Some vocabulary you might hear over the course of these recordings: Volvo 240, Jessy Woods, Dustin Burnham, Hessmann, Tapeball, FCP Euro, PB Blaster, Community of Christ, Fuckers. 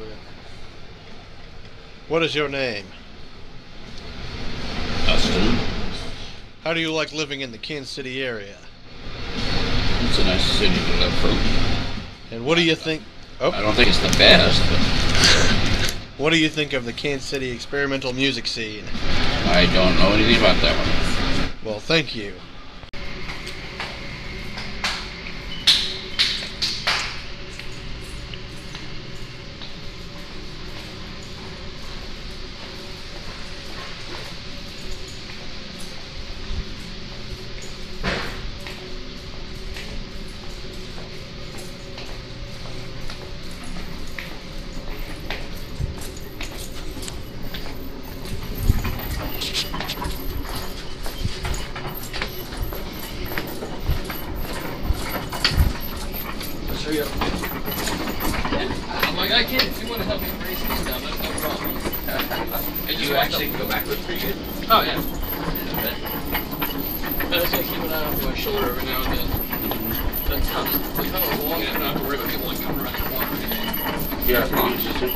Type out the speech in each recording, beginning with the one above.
with. What is your name? Dustin. How do you like living in the Kansas City area? It's a nice city to live from. And what do you think... Oh. I don't think it's the best, but... What do you think of the Kansas City experimental music scene? I don't know anything about that one. Well, thank you. Yeah. I'm like, I can. If you want to help me raise this down, that's no problem. And you actually can go backwards pretty good. Oh, yeah. But I just keep an eye on my shoulder every now and then. That's how kind of long enough not to worry about people like coming around and walking. Yeah, as long as it's just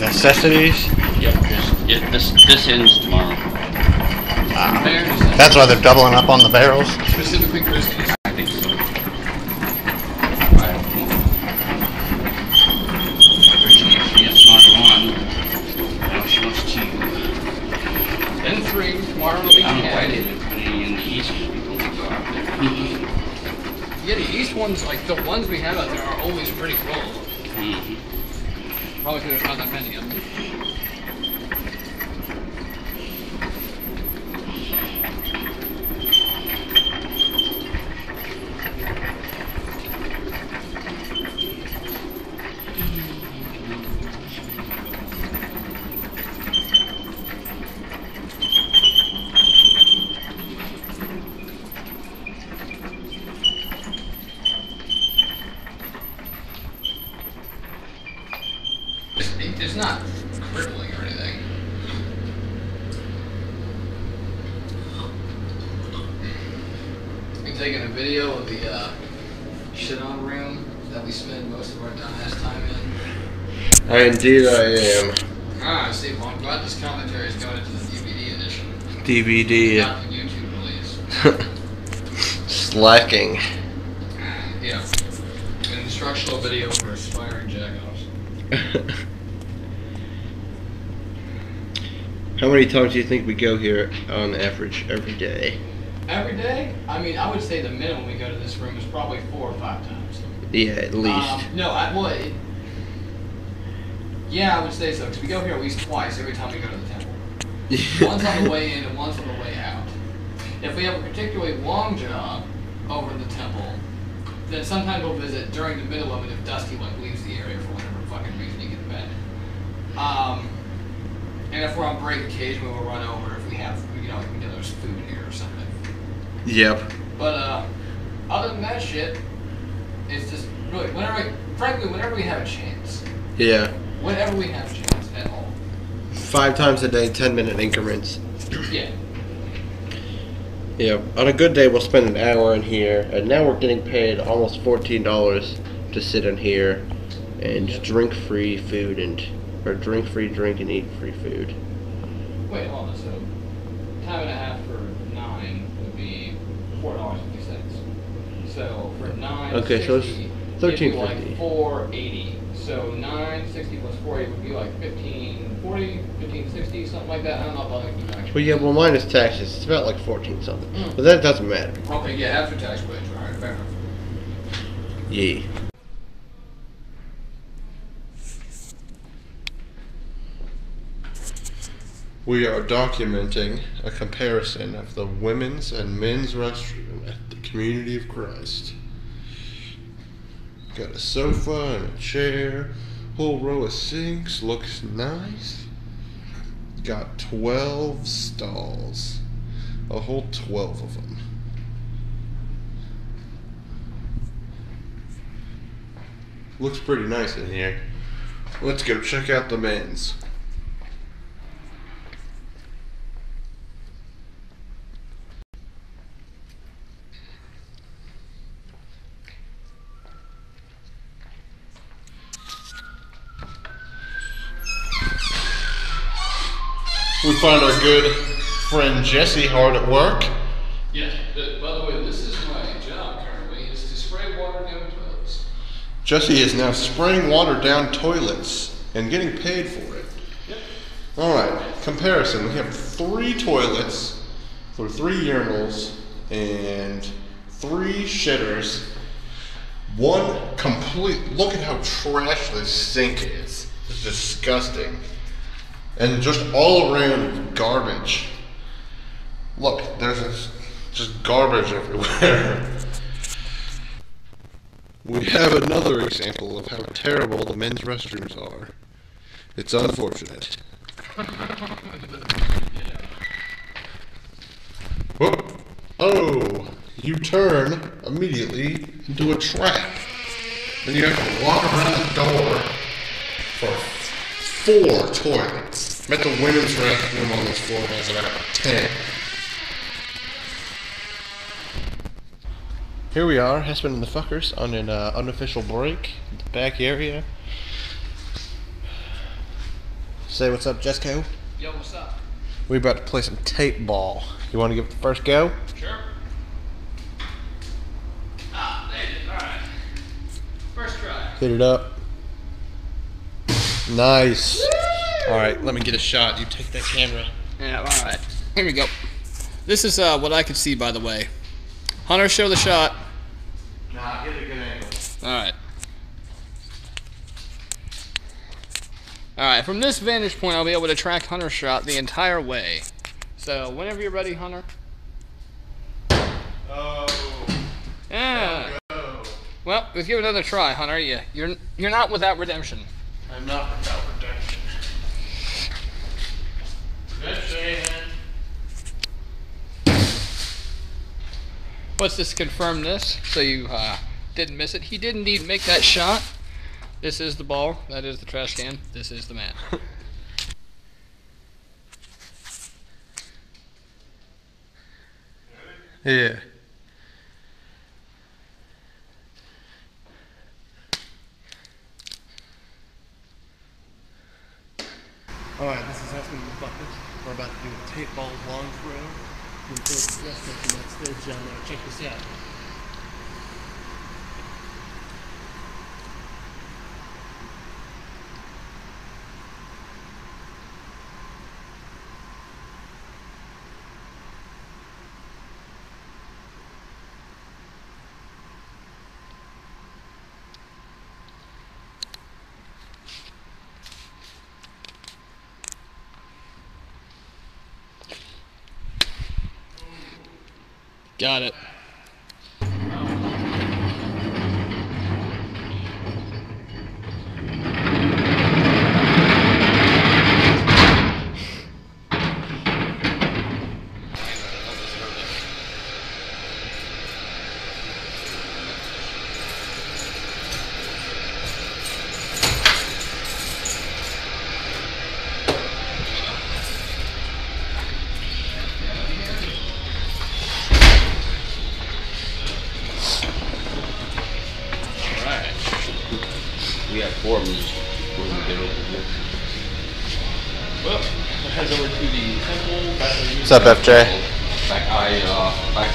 necessities? Yep, yeah, this ends tomorrow. That's why they're doubling up on the barrels? Specifically Christmas. I think so. Originally she has not one. Now she wants two. Then three. Tomorrow will be I don't know why they didn't put any in the east people to go out there. Yeah, the east ones, like the ones we have out there are always pretty full. Mm-hmm. Probably because there's not that many of them. Indeed I am. Ah, see, well I'm glad this commentary is going into the DVD edition. DVD. Not the YouTube release. Slacking. Yeah. An instructional video for aspiring jack-offs. How many times do you think we go here on average every day? Every day? I mean, I would say the minimum we go to this room is probably 4 or 5 times. Yeah, at least. No, I would. Yeah, I would say so, because we go here at least twice every time we go to the temple. Once on the way in and once on the way out. If we have a particularly long job over in the temple, then sometimes we'll visit during the middle of it if Dusty like leaves the area for whatever fucking reason he gets bad. And if we're on break occasionally we'll run over if we have, you know, there's food here or something. Yep. But other than that shit, it's just really frankly whenever we have a chance. Yeah. Whenever we have a chance at all. 5 times a day, 10-minute increments. Yeah. Yeah. On a good day, we'll spend an hour in here, and now we're getting paid almost $14 to sit in here and drink free food and drink free drink and eat free food. Wait, hold on. So, time and a half for 9 would be $4.50. So for 9. Okay, 60, so it's $13.50. Like $4.80. So 960 plus 480 would be like 1540, 1560, something like that. I don't know about like the tax. Well, yeah, well, minus taxes, it's about like 14 something. Mm. But that doesn't matter. Okay, yeah, after tax wage, all right, fair enough. Yeah. we are documenting a comparison of the women's and men's restroom at the Community of Christ. Got a sofa and a chair, whole row of sinks, looks nice. Got 12 stalls, a whole 12 of them. Looks pretty nice in here. Let's go check out the men's. We find our good friend Jesse hard at work. Yeah, by the way, this is my job currently, is to spray water down toilets. Jesse is now spraying water down toilets and getting paid for it. Yep. Alright, comparison. We have 3 toilets for 3 urinals and 3 shitters. One complete. Look at how trash this sink is. It's disgusting. And just all around garbage. Look, there's just garbage everywhere. We have another example of how terrible the men's restrooms are. It's unfortunate. Whoop. Oh, you turn immediately into a trap. And you have to walk around the door for 4 toilets. I bet the women's restroom on this floor has about 10. Here we are, Hessmann and the Fuckers, on an unofficial break in the back area. Say what's up, Jesco. Yo, what's up? We're about to play some tape ball. You want to give it the first go? Sure. Ah, there it is. Alright. First try. Hit it up. Nice. Woo! All right, let me get a shot. You take that camera. Yeah, all right. Here we go. This is what I could see, by the way. Hunter, show the shot. Nah, get a good angle. All right. All right, from this vantage point, I'll be able to track Hunter's shot the entire way. So whenever you're ready, Hunter. Oh. Yeah. Go. Well, let's give it another try, Hunter. Yeah, you're not without redemption. I'm not without redemption. Good saving. Let's just confirm this so you didn't miss it. He did indeed make that shot. This is the ball. That is the trash can. This is the man. Yeah. Alright, this is Hessmann and the Fuckers. We're about to do a tape ball long throw. I'm going to take the rest of the next stage down there. Check this out. Got it. We have 4 minutes before we get over here. Well, that heads over to the temple. What's up, FJ? Back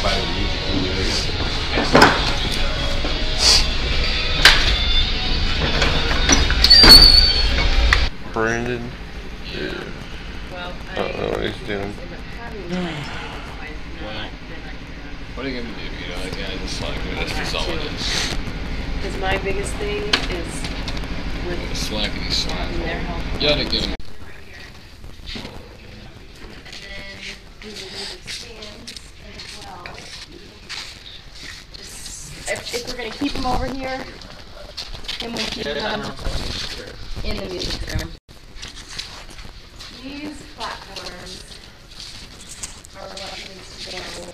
by the music studio. Brandon. Yeah. I don't know what he's doing. Well, what are you gonna do? You know, again, it's like that's all it is. Because my biggest thing is. With slackity slack. You gotta give him. come over here and we'll keep them in the music room. These platforms are what needs to go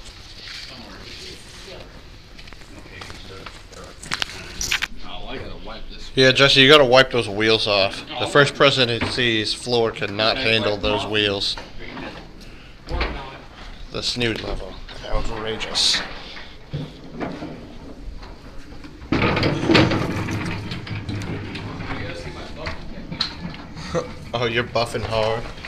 Yeah, Jesse, you gotta wipe those wheels off. The first presidency's floor cannot handle those wheels. The snood level. Outrageous. Oh, you're buffing hard.